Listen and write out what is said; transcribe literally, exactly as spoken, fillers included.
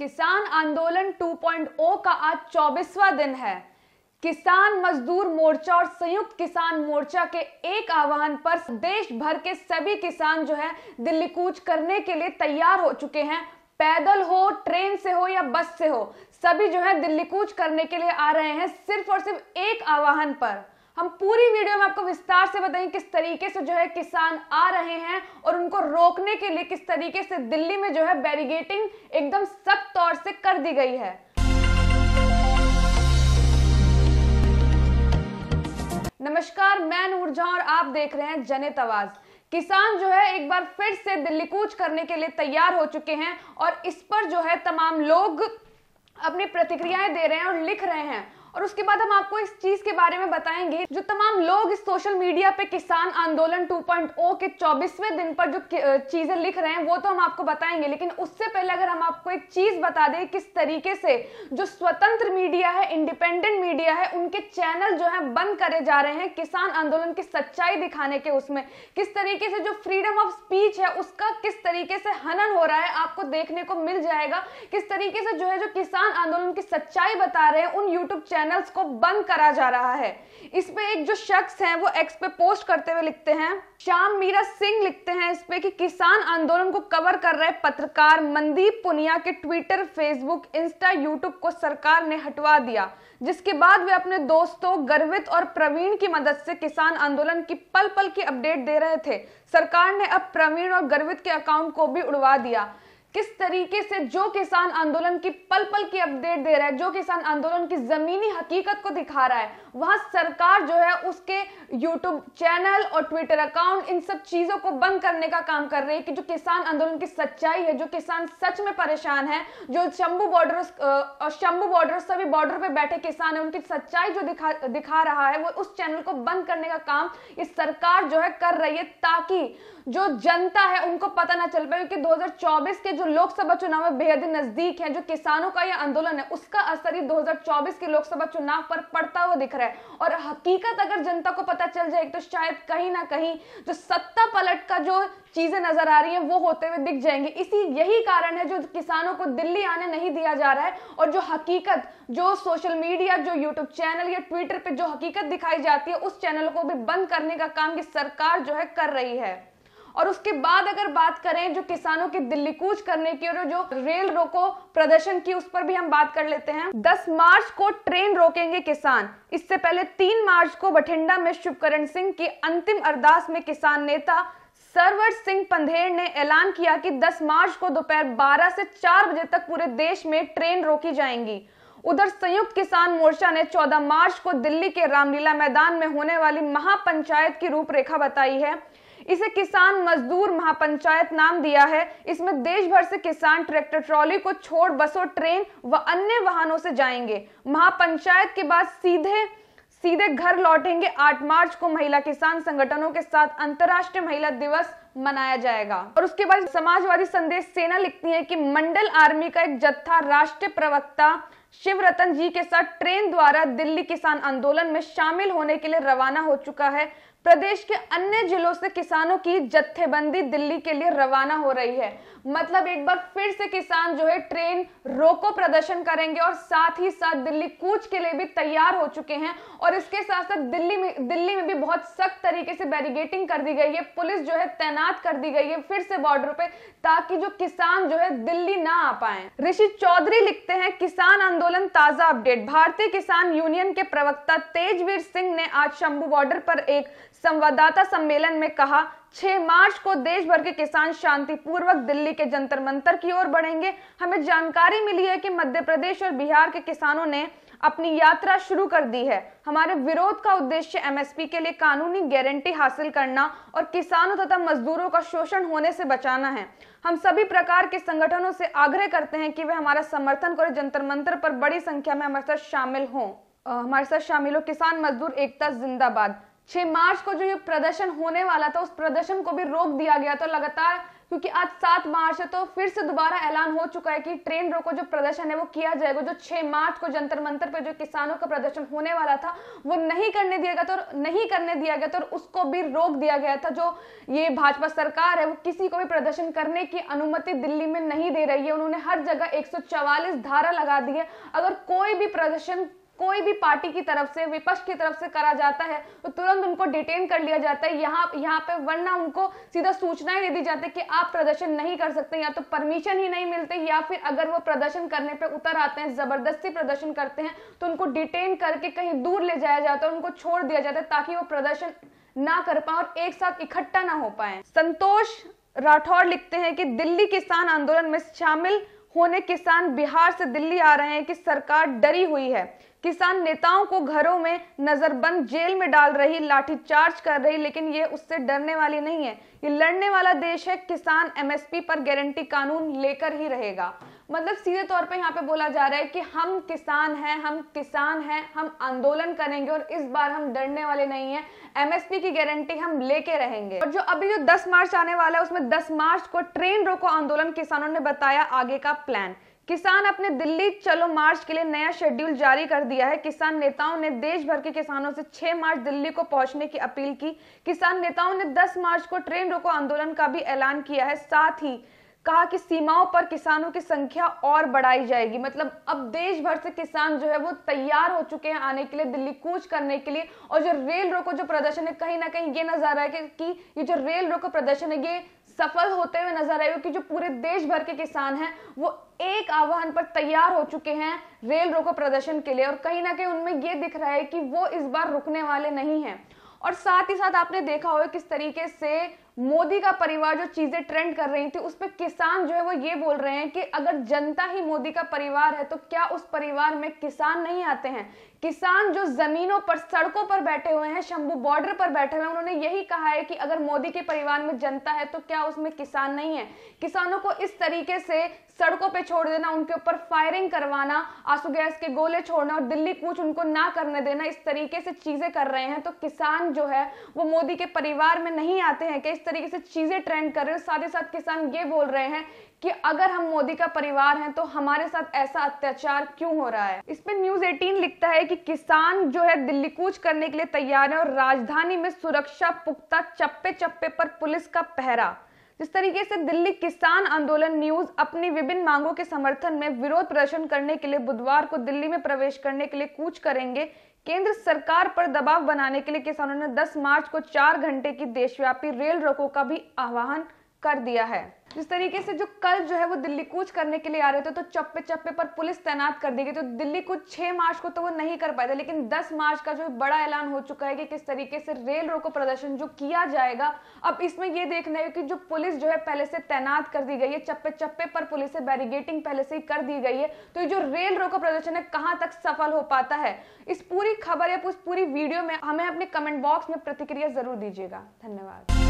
किसान आंदोलन two point ओ का आज चौबीसवां दिन है। किसान मजदूर मोर्चा और संयुक्त किसान मोर्चा के एक आह्वान पर देश भर के सभी किसान जो है दिल्ली कूच करने के लिए तैयार हो चुके हैं। पैदल हो, ट्रेन से हो या बस से हो, सभी जो है दिल्ली कूच करने के लिए आ रहे हैं सिर्फ और सिर्फ एक आह्वान पर। हम पूरी वीडियो में आपको विस्तार से बताएंगे किस तरीके से जो है किसान आ रहे हैं और उनको रोकने के लिए किस तरीके से दिल्ली में जो है बैरिकेडिंग एकदम सख्त तौर से कर दी गई है। नमस्कार, मैं नूरजहां और आप देख रहे हैं जनहित आवाज़। किसान जो है एक बार फिर से दिल्ली कूच करने के लिए तैयार हो चुके हैं और इस पर जो है तमाम लोग अपनी प्रतिक्रियाएं दे रहे हैं और लिख रहे हैं, और उसके बाद हम आपको इस चीज के बारे में बताएंगे जो तमाम लोग इस सोशल मीडिया पे किसान आंदोलन टू पॉइंट ओ के चौबीसवें दिन पर जो चीजें लिख रहे हैं वो तो हम आपको बताएंगे, लेकिन उससे पहले अगर हम आपको एक चीज बता दें किस तरीके से जो स्वतंत्र मीडिया है, इंडिपेंडेंट मीडिया है, उनके चैनल जो है बंद करे जा रहे हैं किसान आंदोलन की सच्चाई दिखाने के, उसमें किस तरीके से जो फ्रीडम ऑफ स्पीच है उसका किस तरीके से हनन हो रहा है आपको देखने को मिल जाएगा। किस तरीके से जो है जो किसान आंदोलन की सच्चाई बता रहे हैं उन यूट्यूब चैनल्स को बंद करा जा रहा है। इसमें एक जो शख्स हैं वो एक्स पे पोस्ट करते हुए लिखते हैं, श्याम मीरा सिंह लिखते हैं इस पे कि किसान आंदोलन को कवर कर रहे पत्रकार मंदीप पुनिया के ट्विटर, फेसबुक, इंस्टा, यूट्यूब को सरकार ने हटवा दिया, जिसके बाद वे अपने दोस्तों गर्वित और प्रवीण की मदद से किसान आंदोलन की पल पल की अपडेट दे रहे थे। सरकार ने अब प्रवीण और गर्वित के अकाउंट को भी उड़वा दिया। किस तरीके से जो किसान आंदोलन की पल पल की अपडेट दे रहा है, जो किसान आंदोलन की जमीनी हकीकत को दिखा रहा है, वहां सरकार जो है उसके यूट्यूब चैनल और ट्विटर अकाउंट इन सब चीजों को बंद करने का काम कर रही है कि जो किसान आंदोलन की सच्चाई है, जो किसान सच में परेशान है, जो शंभू बॉर्डर और शंभू बॉर्डर सभी बॉर्डर पे बैठे किसान है उनकी सच्चाई जो दिखा दिखा रहा है वो उस चैनल को बंद करने का काम ये सरकार जो है कर रही है ताकि जो जनता है उनको पता ना चल पाए, क्योंकि दो हजार चौबीस के जो लोकसभा चुनाव में बेहद नजदीक है जो किसानों का यह आंदोलन है उसका असर ही दो हजार चौबीस के लोकसभा चुनाव पर पड़ता हुआ दिख रहा है। और हकीकत अगर जनता को पता चल जाए तो शायद कहीं ना कहीं जो सत्ता पलट का जो चीजें नजर आ रही हैं वो होते हुए दिख जाएंगे। इसी यही कारण है जो किसानों को दिल्ली आने नहीं दिया जा रहा है, और जो हकीकत जो सोशल मीडिया, जो यूट्यूब चैनल या ट्विटर पर जो हकीकत दिखाई जाती है उस चैनल को भी बंद करने का काम की सरकार जो है कर रही है। और उसके बाद अगर बात करें जो किसानों की दिल्ली कूच करने की और जो रेल रोको प्रदर्शन की उस पर भी हम बात कर लेते हैं। दस मार्च को ट्रेन रोकेंगे किसान। इससे पहले तीन मार्च को बठिंडा में शुभकरण सिंह की अंतिम अरदास में किसान नेता सरवर सिंह पंधेर ने ऐलान किया कि दस मार्च को दोपहर बारह से चार बजे तक पूरे देश में ट्रेन रोकी जाएंगी। उधर संयुक्त किसान मोर्चा ने चौदह मार्च को दिल्ली के रामलीला मैदान में होने वाली महापंचायत की रूपरेखा बताई है। इसे किसान मजदूर महापंचायत नाम दिया है। इसमें देश भर से किसान ट्रैक्टर ट्रॉली को छोड़ बसों, ट्रेन व अन्य वाहनों से जाएंगे। महापंचायत के बाद सीधे सीधे घर लौटेंगे। आठ मार्च को महिला किसान संगठनों के साथ अंतर्राष्ट्रीय महिला दिवस मनाया जाएगा। और उसके बाद समाजवादी संदेश सेना लिखती है कि मंडल आर्मी का एक जत्था राष्ट्रीय प्रवक्ता शिवरतन जी के साथ ट्रेन द्वारा दिल्ली किसान आंदोलन में शामिल होने के लिए रवाना हो चुका है। प्रदेश के अन्य जिलों से किसानों की जत्थेबंदी दिल्ली के लिए रवाना हो रही है। मतलब एक बार फिर से किसान जो है ट्रेन रोको प्रदर्शन करेंगे और साथ ही साथ दिल्ली कूच के लिए भी तैयार हो चुके हैं। और इसके साथ साथ दिल्ली में दिल्ली में भी बहुत सख्त तरीके से बैरिकेडिंग कर दी गई है, पुलिस जो है तैनात कर दी गई है फिर से बॉर्डर पे, ताकि जो किसान जो है दिल्ली ना आ पाए। ऋषि चौधरी लिखते हैं, किसान आंदोलन ताजा अपडेट। भारतीय किसान यूनियन के प्रवक्ता तेजवीर सिंह ने आज शंभू बॉर्डर पर एक संवाददाता सम्मेलन में कहा, छह मार्च को देश भर के किसान शांतिपूर्वक दिल्ली के जंतर मंतर की ओर बढ़ेंगे। हमें जानकारी मिली है कि मध्य प्रदेश और बिहार के किसानों ने अपनी यात्रा शुरू कर दी है। हमारे विरोध का उद्देश्य एम एस पी के लिए कानूनी गारंटी हासिल करना और किसानों तथा मजदूरों का शोषण होने से बचाना है। हम सभी प्रकार के संगठनों से आग्रह करते हैं कि वे हमारा समर्थन करें, जंतर मंतर पर बड़ी संख्या में हमारे साथ शामिल हों हमारे साथ शामिल हो। किसान मजदूर एकता जिंदाबाद। छह मार्च को जो ये प्रदर्शन होने वाला था उस प्रदर्शन को भी रोक दिया गया था। लगातार क्योंकि आज सात मार्च है तो फिर से दोबारा ऐलान हो चुका है कि ट्रेन रोको जो प्रदर्शन है वो किया जाएगा। जो छह मार्च को जंतर मंतर पे जो किसानों का प्रदर्शन होने वाला था वो नहीं करने दिया गया था और नहीं करने दिया गया था और उसको भी रोक दिया गया था। जो ये भाजपा सरकार है वो किसी को भी प्रदर्शन करने की अनुमति दिल्ली में नहीं दे रही है। उन्होंने हर जगह एक सौ चवालीस धारा लगा दी है। अगर कोई भी प्रदर्शन कोई भी पार्टी की तरफ से विपक्ष की तरफ से करा जाता है तो तुरंत उनको डिटेन कर लिया जाता है यहाँ यहाँ पे, वरना उनको सीधा सूचनाएं दे दी जाती है कि आप प्रदर्शन नहीं कर सकते, या तो परमिशन ही नहीं मिलते या फिर अगर वो प्रदर्शन करने पे उतर आते हैं, जबरदस्ती प्रदर्शन करते हैं तो उनको डिटेन करके कहीं दूर ले जाया जाता है, उनको छोड़ दिया जाता है ताकि वो प्रदर्शन ना कर पाए और एक साथ इकट्ठा ना हो पाए। संतोष राठौर लिखते हैं कि दिल्ली किसान आंदोलन में शामिल होने किसान बिहार से दिल्ली आ रहे हैं कि सरकार डरी हुई है। किसान नेताओं को घरों में नजरबंद जेल में डाल रही, लाठीचार्ज कर रही, लेकिन ये उससे डरने वाली नहीं है। ये लड़ने वाला देश है। किसान एमएसपी पर गारंटी कानून लेकर ही रहेगा। मतलब सीधे तौर पे यहाँ पे बोला जा रहा है कि हम किसान हैं, हम किसान हैं, हम आंदोलन करेंगे और इस बार हम डरने वाले नहीं हैं। एमएसपी की गारंटी हम लेके रहेंगे। और जो अभी जो दस मार्च आने वाला है उसमें दस मार्च को ट्रेन रोको आंदोलन किसानों ने बताया आगे का प्लान। किसान अपने दिल्ली चलो मार्च के लिए नया शेड्यूल जारी कर दिया है। किसान नेताओं ने देश भर के किसानों से छह मार्च दिल्ली को पहुंचने की अपील की। किसान नेताओं ने दस मार्च को ट्रेन रोको आंदोलन का भी ऐलान किया है। साथ ही कहा कि सीमाओं पर किसानों की संख्या और बढ़ाई जाएगी। मतलब अब देश भर से किसान जो है वो तैयार हो चुके हैं आने के लिए, दिल्ली कूच करने के लिए। और जो रेल रोको जो प्रदर्शन है, कहीं ना कहीं ये नजारा है कि, कि ये जो रेल रोको प्रदर्शन है ये सफल होते हुए नजर आएगा कि जो पूरे देश भर के किसान हैं वो एक आह्वान पर तैयार हो चुके हैं रेल रोको प्रदर्शन के लिए। और कहीं ना कहीं उनमें ये दिख रहा है कि वो इस बार रुकने वाले नहीं हैं। और साथ ही साथ आपने देखा होगा किस तरीके से मोदी का परिवार जो चीजें ट्रेंड कर रही थी उस पर किसान जो है वो ये बोल रहे हैं कि अगर जनता ही मोदी का परिवार है तो क्या उस परिवार में किसान नहीं आते हैं। किसान जो जमीनों पर, सड़कों पर बैठे हुए हैं, शंभू बॉर्डर पर बैठे हुए हैं, उन्होंने यही कहा है कि अगर मोदी के परिवार में जनता है तो क्या उसमें किसान नहीं है। किसानों को इस तरीके से सड़कों पर छोड़ देना, उनके ऊपर फायरिंग करवाना, आंसू गैस के गोले छोड़ना और दिल्ली कूच उनको ना करने देना, इस तरीके से चीजें कर रहे हैं। तो किसान जो है वो मोदी के परिवार में नहीं आते हैं क्या, इस तरीके से चीजें ट्रेंड कर रहे हैं। साथ ही साथ किसान ये बोल रहे हैं कि अगर हम मोदी का परिवार हैं तो हमारे साथ ऐसा अत्याचार क्यों हो रहा है। इस पे न्यूज़ अठारह लिखता है कि किसान जो है दिल्ली कूच करने के लिए तैयार है और राजधानी में सुरक्षा पुख्ता, चप्पे चप्पे पर पुलिस का पहरा। जिस तरीके से दिल्ली किसान आंदोलन न्यूज अपनी विभिन्न मांगों के समर्थन में विरोध प्रदर्शन करने के लिए बुधवार को दिल्ली में प्रवेश करने के लिए कूच करेंगे। केंद्र सरकार पर दबाव बनाने के लिए किसानों ने दस मार्च को चार घंटे की देशव्यापी रेल रोको का भी आह्वान कर दिया है। जिस तरीके से जो कल जो है वो दिल्ली कूच करने के लिए आ रहे थे तो चप्पे चप्पे पर पुलिस तैनात कर दी गई। तो दिल्ली कूच छह मार्च को तो वो नहीं कर पाए थे, लेकिन दस मार्च का जो बड़ा ऐलान हो चुका है कि किस तरीके से रेल रोको प्रदर्शन जो किया जाएगा। अब इसमें ये देखना है कि जो पुलिस जो है पहले से तैनात कर दी गई है, चप्पे चप्पे पर पुलिस से बैरिगेटिंग पहले से ही कर दी गई है, तो ये जो रेल रोको प्रदर्शन है कहाँ तक सफल हो पाता है। इस पूरी खबर या पूरी वीडियो में हमें अपने कमेंट बॉक्स में प्रतिक्रिया जरूर दीजिएगा। धन्यवाद।